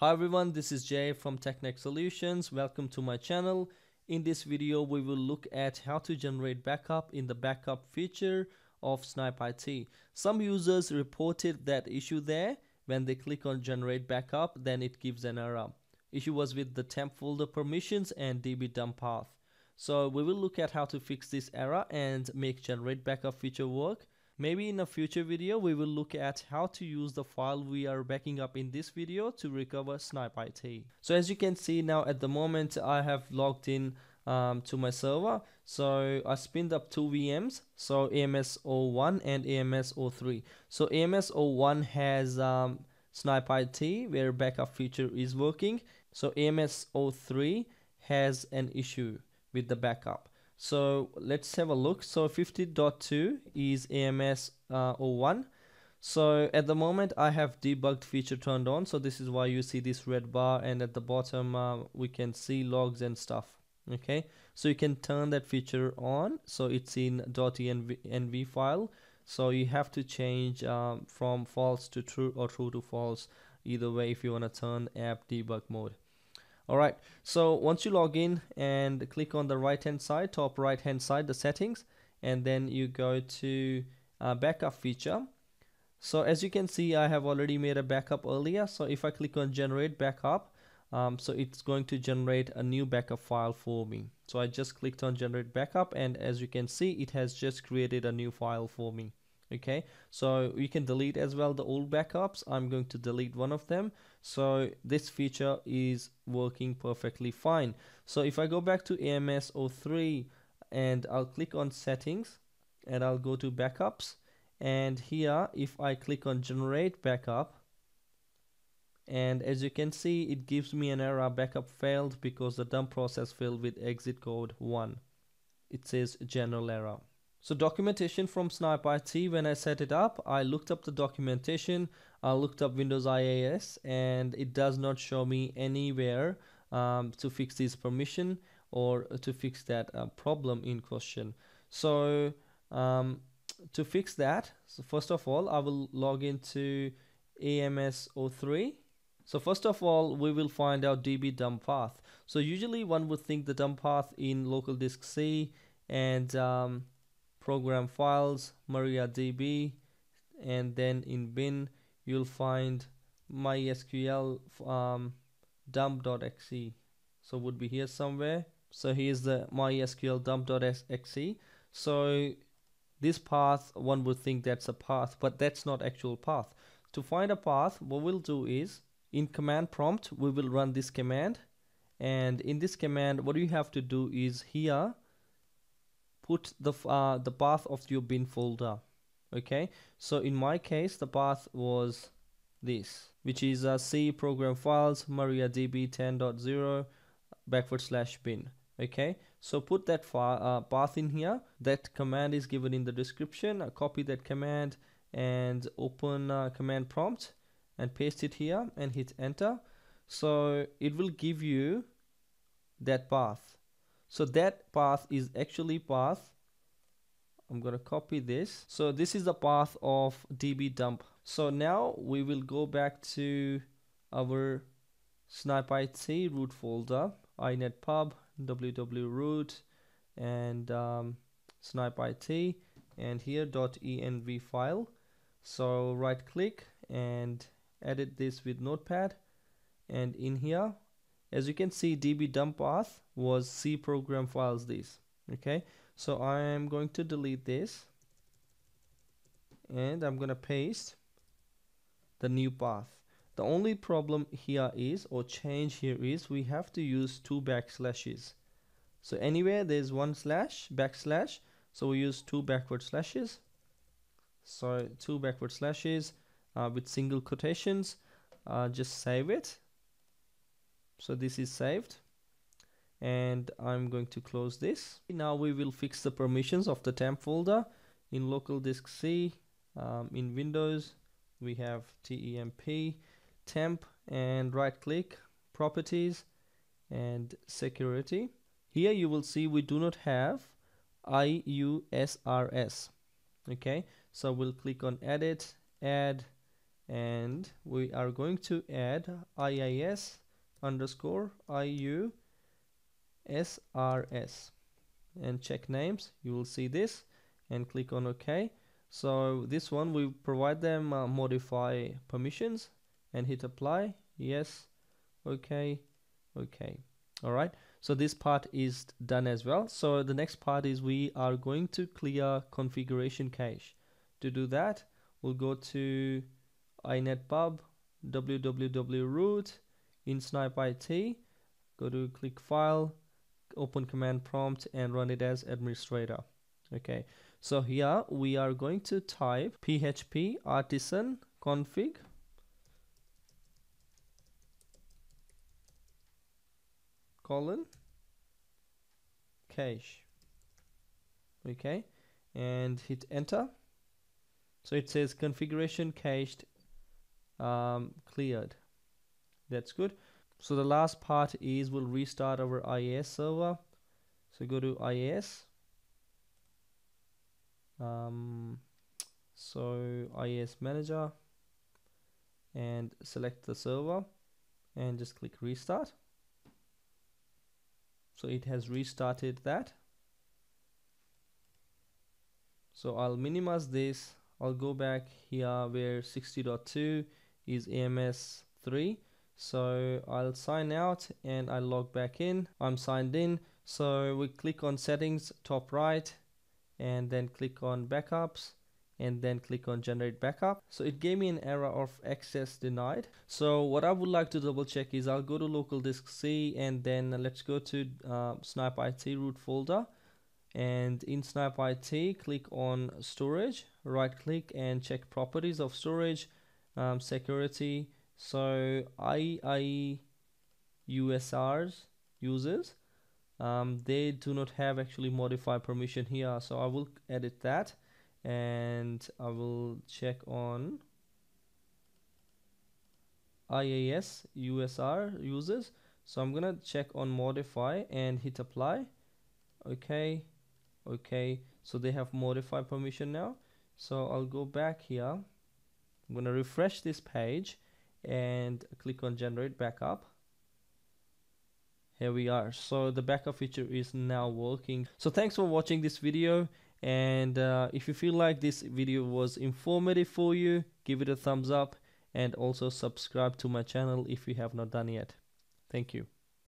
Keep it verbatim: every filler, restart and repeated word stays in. Hi everyone, this is Jay from TekNex Solutions. Welcome to my channel. In this video, we will look at how to generate backup in the backup feature of Snipe I T. Some users reported that issue there. When they click on generate backup, then it gives an error. Issue was with the temp folder permissions and D B dump path. So we will look at how to fix this error and make generate backup feature work. Maybe in a future video, we will look at how to use the file we are backing up in this video to recover Snipe I T. So as you can see now at the moment, I have logged in um, to my server. So I spinned up two V Ms, so A M S zero one and A M S zero three. So A M S zero one has um, Snipe I T where backup feature is working. So A M S zero three has an issue with the backup. So let's have a look. So fifty point two is A M S zero one. So at the moment I have debugged feature turned on. So this is why you see this red bar, and at the bottom uh, we can see logs and stuff. Okay. So you can turn that feature on. So it's in .env file. So you have to change um, from false to true or true to false. Either way, if you want to turn app debug mode. Alright, so once you log in and click on the right hand side, top right hand side, the settings, and then you go to uh, backup feature. So as you can see, I have already made a backup earlier. So if I click on generate backup, um, so it's going to generate a new backup file for me. So I just clicked on generate backup, and as you can see, it has just created a new file for me. Okay, so you can delete as well the old backups. I'm going to delete one of them. So this feature is working perfectly fine. So if I go back to A M S zero three and I'll click on settings and I'll go to backups, and here if I click on generate backup, and as you can see it gives me an error, backup failed because the dump process failed with exit code one. It says general error. So documentation from Snipe I T, when I set it up, I looked up the documentation, I looked up Windows I I S, and it does not show me anywhere um, to fix this permission or to fix that uh, problem in question. So um, to fix that, so first of all, I will log into A M S zero three. So first of all, we will find out D B dump path. So usually one would think the dump path in local disk C and um, program files, MariaDB, and then in bin you'll find MySQL um, dump dot x e. So would be here somewhere. So here's the MySQL dump dot x e. So this path, one would think that's a path, but that's not actual path. To find a path, what we'll do is in command prompt we will run this command, and in this command what you have to do is here put the uh, the path of your bin folder. Okay, so in my case the path was this, which is uh, C program files MariaDB ten point zero backward slash bin. Okay, so put that far, uh, path in here. That command is given in the description. I copy that command and open uh, command prompt and paste it here and hit enter. So it will give you that path. So that path is actually path. I'm going to copy this. So this is the path of D B dump. So now we will go back to our Snipe I T root folder, inetpub, www root, and um, Snipe I T, and here .env file. So right click and edit this with notepad, and in here as you can see D B dump path was C program files this. Okay, so I am going to delete this and I'm gonna paste the new path. The only problem here is, or change here is, we have to use two backslashes. So anywhere there's one slash, backslash, so we use two backward slashes. So two backward slashes uh, with single quotations. Uh, just save it. So this is saved, and I'm going to close this. Now we will fix the permissions of the temp folder in local disk C. Um, in Windows we have temp, temp, and right click, properties, and security. Here you will see we do not have I U S R. Okay, so we'll click on edit, add, and we are going to add I I S underscore I U S R S and check names. You will see this and click on OK. So this one we provide them uh, modify permissions and hit apply. Yes, okay, okay. All right, so this part is done as well. So the next part is we are going to clear configuration cache. To do that, we'll go to inetpub www root in Snipe I T, go to click file, open command prompt and run it as administrator. Okay, so here we are going to type php artisan config colon cache. Okay, and hit enter. So it says configuration cached um, cleared. That's good. So the last part is we'll restart our I I S server. So go to I I S. Um, so I I S manager and select the server and just click restart. So it has restarted that. So I'll minimize this. I'll go back here where sixty point two is A M S three. So I'll sign out and I log back in. I'm signed in. So we click on settings, top right, and then click on backups and then click on generate backup. So it gave me an error of access denied. So what I would like to double check is I'll go to local disk C and then let's go to uh, Snipe I T root folder. And in Snipe I T, click on storage, right click and check properties of storage, um, security. So I U S Rs users, um, they do not have actually modify permission here. So I will edit that and I will check on I A S U S R users. So I'm gonna check on modify and hit apply. Okay, okay, so they have modify permission now. So I'll go back here. I'm gonna refresh this page and click on generate backup. Here we are. So the backup feature is now working. So thanks for watching this video, and uh, if you feel like this video was informative for you, give it a thumbs up and also subscribe to my channel if you have not done yet. Thank you.